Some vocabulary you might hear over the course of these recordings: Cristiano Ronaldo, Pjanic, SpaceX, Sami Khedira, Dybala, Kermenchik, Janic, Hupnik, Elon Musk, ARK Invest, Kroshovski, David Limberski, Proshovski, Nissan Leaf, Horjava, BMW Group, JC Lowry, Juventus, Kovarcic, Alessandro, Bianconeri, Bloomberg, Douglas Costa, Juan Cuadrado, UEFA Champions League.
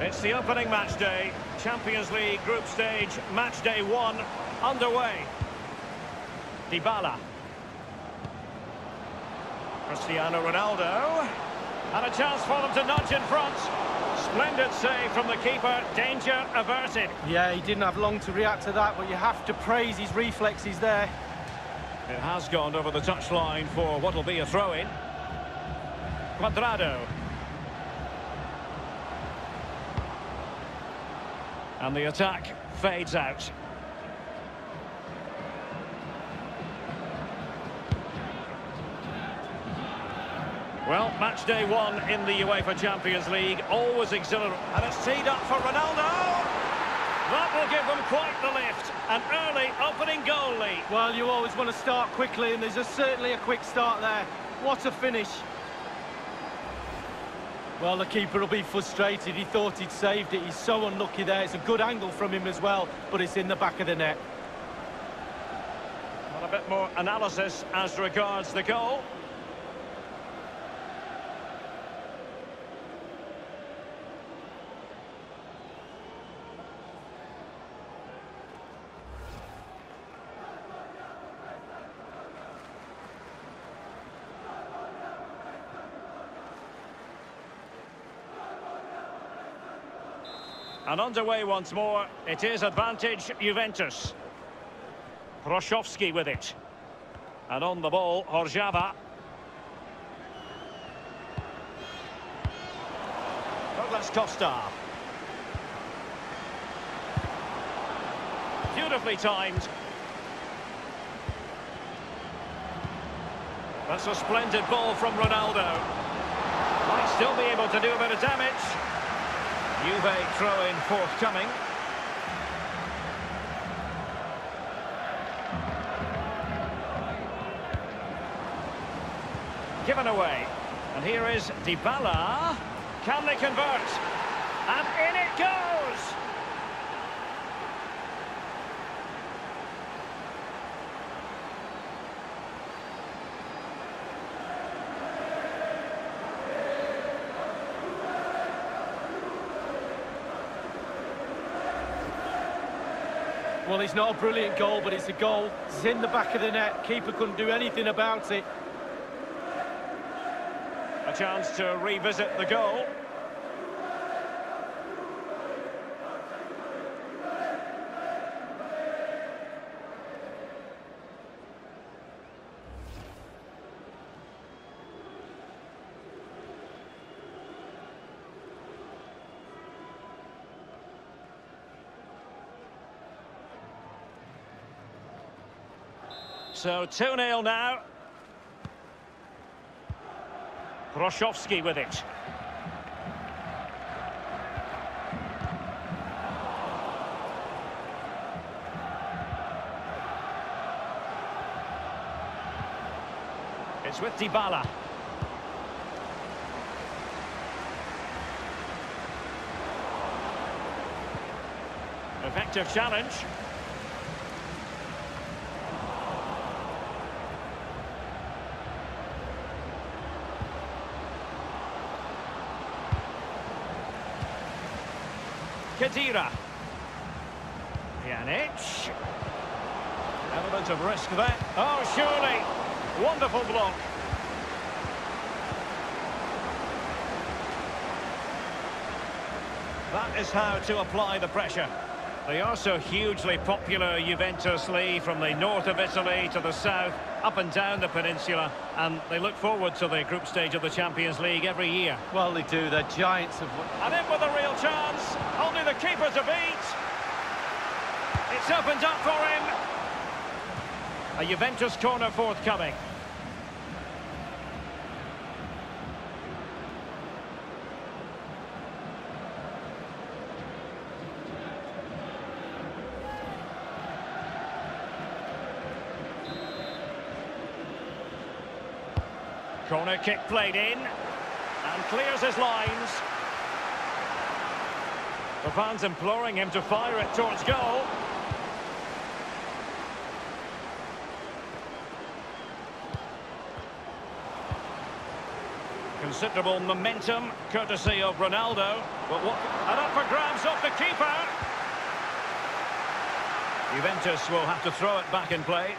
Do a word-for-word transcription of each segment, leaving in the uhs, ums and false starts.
It's the opening match day, Champions League group stage, match day one, underway. Dybala. Cristiano Ronaldo. And a chance for them to nudge in front. Splendid save from the keeper, danger averted. Yeah, he didn't have long to react to that, but you have to praise his reflexes there. It has gone over the touchline for what will be a throw-in. Cuadrado. And the attack fades out. Well, match day one in the UEFA Champions League, always exhilarating. And it's teed up for Ronaldo. That will give them quite the lift. An early opening goal lead. Well, you always want to start quickly, and there's a, certainly a quick start there. What a finish. Well, the keeper will be frustrated. He thought he'd saved it. He's so unlucky there. It's a good angle from him as well, but it's in the back of the net. Well, a bit more analysis as regards the goal. And underway once more, it is advantage Juventus. Proshovski with it. And on the ball, Horjava. Douglas Costa. Beautifully timed. That's a splendid ball from Ronaldo. Might still be able to do a bit of damage. Juve throw-in forthcoming. Given away. And here is Dybala. Can they convert? And in it goes! Well, it's not a brilliant goal, but it's a goal. It's in the back of the net. Keeper couldn't do anything about it. A chance to revisit the goal. So two nil now. Kroshovski with it. It's with Dybala. Effective challenge. Khedira. Pjanic. Element of risk there. Oh, surely. Wonderful block. That is how to apply the pressure. They are so hugely popular, Juventus, Lee, from the north of Italy to the south, up and down the peninsula, and they look forward to the group stage of the Champions League every year. Well, they do. They're giants of... And in with a real chance. Only the keeper to beat. It's opened up for him. A Juventus corner forthcoming. Corner kick played in, and clears his lines. The fans imploring him to fire it towards goal. considerable momentum, courtesy of Ronaldo. But what? And up for grabs off the keeper. Juventus will have to throw it back in play.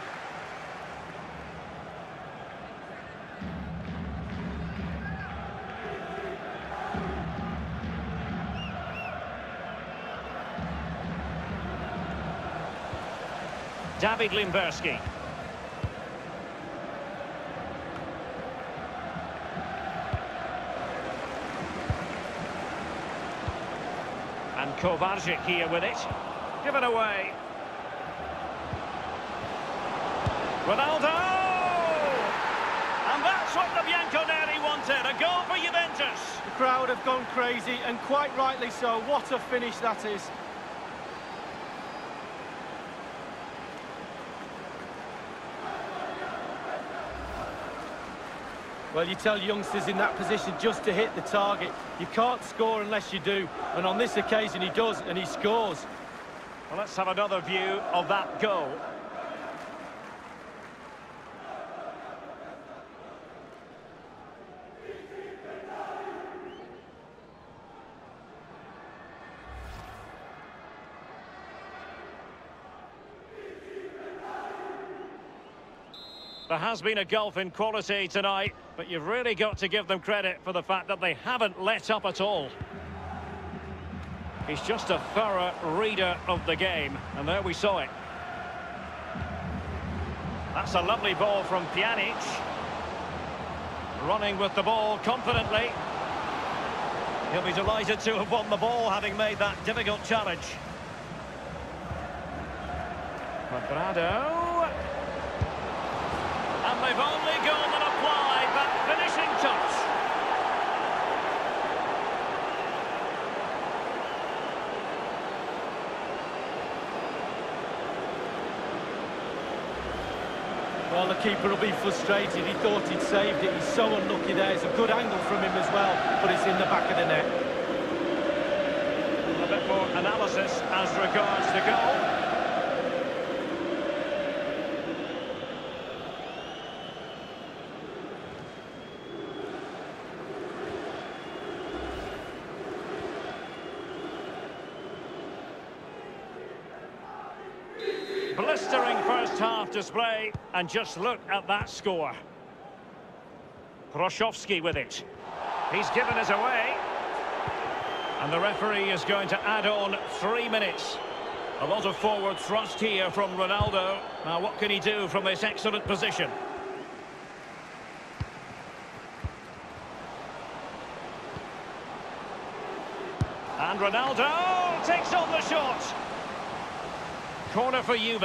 David Limberski. And Kovarcic here with it. Give it away. Ronaldo! And that's what the Bianconeri wanted, a goal for Juventus. The crowd have gone crazy, and quite rightly so. What a finish that is. Well, you tell youngsters in that position just to hit the target. You can't score unless you do. And on this occasion, he does, and he scores. Well, let's have another view of that goal. There has been a gulf in quality tonight, but you've really got to give them credit for the fact that they haven't let up at all. He's just a thorough reader of the game, and there we saw it. That's a lovely ball from Pjanic. Running with the ball confidently. He'll be delighted to have won the ball, having made that difficult challenge. Cuadrado. And they've only gone and applied that finishing touch. Well, the keeper will be frustrated. He thought he'd saved it. He's so unlucky there. It's a good angle from him as well, but it's in the back of the net. A bit more analysis as regards the goal. Blistering first-half display, and just look at that score. Proshovski with it. He's given it away. And the referee is going to add on three minutes. A lot of forward thrust here from Ronaldo. Now, what can he do from this excellent position? And Ronaldo takes on the shot. Corner for Juve.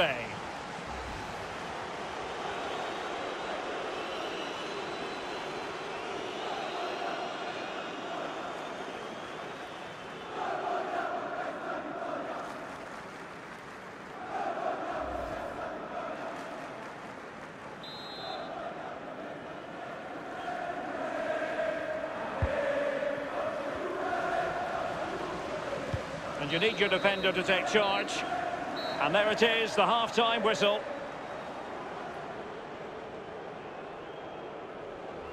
And you need your defender to take charge. And there it is, the half-time whistle.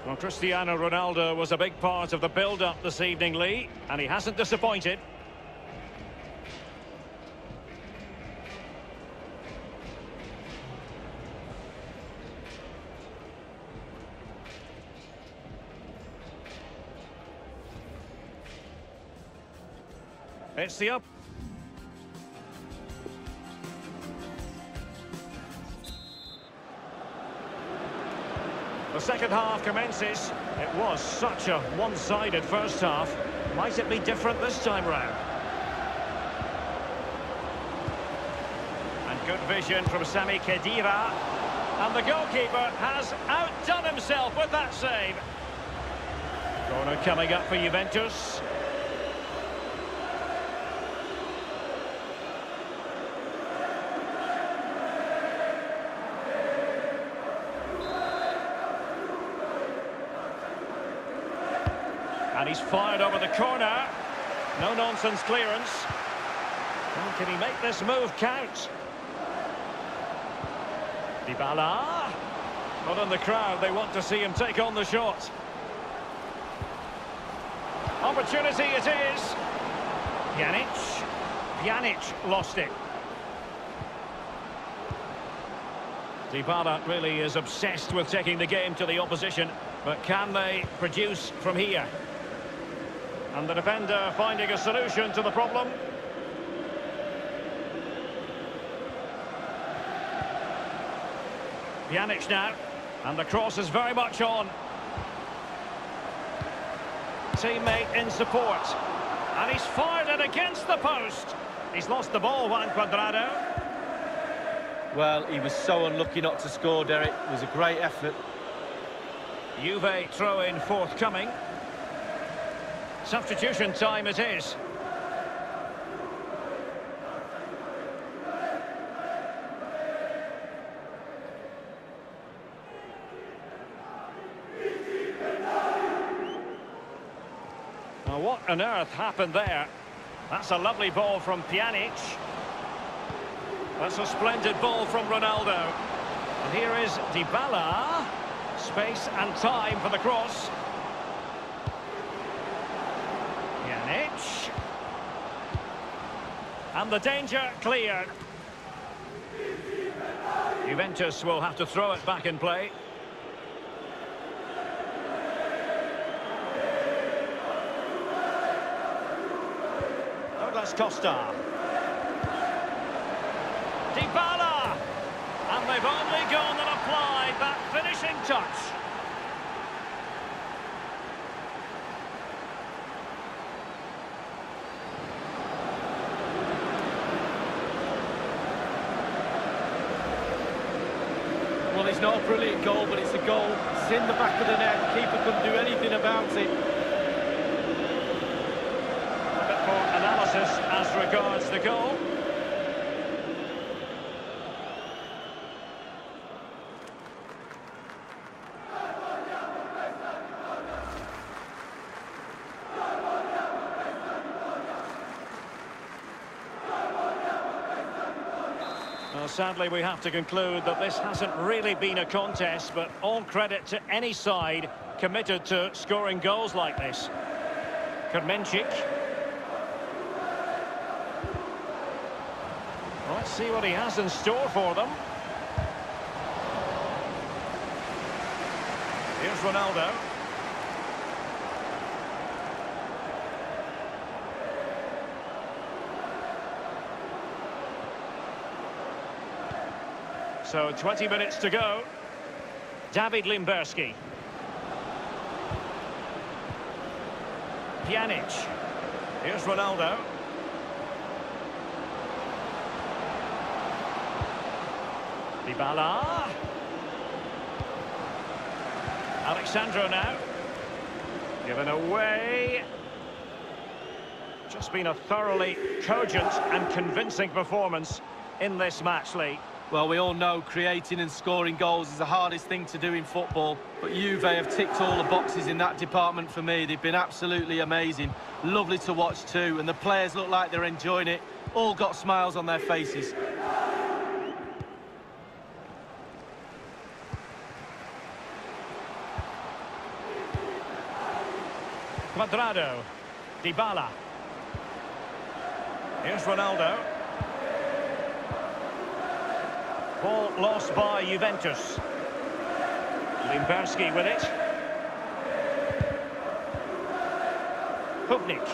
Well, Cristiano Ronaldo was a big part of the build-up this evening, Lee, and he hasn't disappointed. It's the up. The second half commences. It was such a one-sided first half. Might it be different this time round? And good vision from Sami Khedira. And the goalkeeper has outdone himself with that save. Corner coming up for Juventus. And he's fired over the corner. No-nonsense clearance. And can he make this move count? Dybala. Not on the crowd. They want to see him take on the shot. Opportunity it is. Janic. Pjanic lost it. Dybala really is obsessed with taking the game to the opposition, but can they produce from here? And the defender finding a solution to the problem. Pjanic now, and the cross is very much on. Teammate in support, and he's fired it against the post. He's lost the ball, Juan Cuadrado. Well, he was so unlucky not to score, Derek. It was a great effort. Juve throw-in forthcoming. Substitution time it is. Now, what on earth happened there? That's a lovely ball from Pjanic. That's a splendid ball from Ronaldo. And here is Dybala. Space and time for the cross. Janic. And the danger cleared. Juventus will have to throw it back in play. Douglas Costa. Dybala, and they've only gone and applied that finishing touch. Well, it's not a brilliant goal, but it's a goal. It's in the back of the net. The keeper couldn't do anything about it. A bit more analysis as regards the goal. Sadly, we have to conclude that this hasn't really been a contest, but all credit to any side committed to scoring goals like this. Kermenchik. Well, let's see what he has in store for them. Here's Ronaldo. So, twenty minutes to go. David Limberski. Pjanic. Here's Ronaldo. Dybala. Alessandro now. Given away. Just been a thoroughly cogent and convincing performance in this match, Lee. Well, we all know creating and scoring goals is the hardest thing to do in football, but Juve have ticked all the boxes in that department for me. They've been absolutely amazing. Lovely to watch too, and the players look like they're enjoying it. All got smiles on their faces. Cuadrado. Dybala. Here's Ronaldo. Ball lost by Juventus. Limberski with it. Hupnik.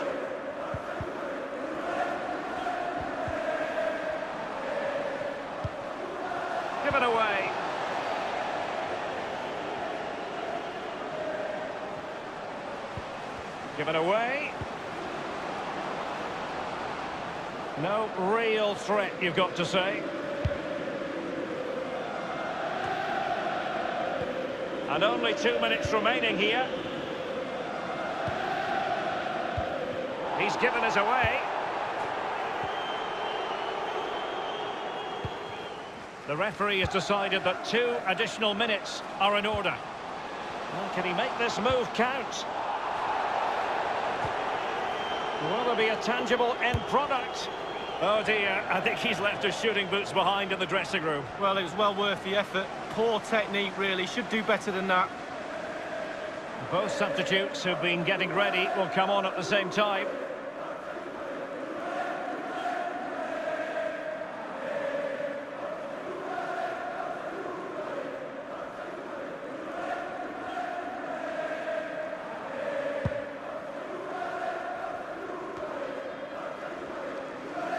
Give it away. Give it away. No real threat, you've got to say. And only two minutes remaining here. He's given us away. The referee has decided that two additional minutes are in order. Well, can he make this move count? Will there be a tangible end product? Oh dear, I think he's left his shooting boots behind in the dressing room. Well, it was well worth the effort. Poor technique, really. Should do better than that. Both substitutes who've been getting ready will come on at the same time.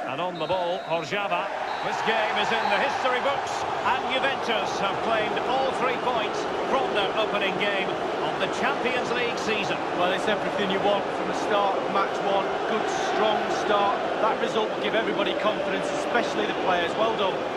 And on the ball, Horjava. This game is in the history books, and Juventus have claimed all three points from their opening game of the Champions League season. Well, it's everything you want from the start of match one. Good, strong start. That result will give everybody confidence, especially the players. Well done.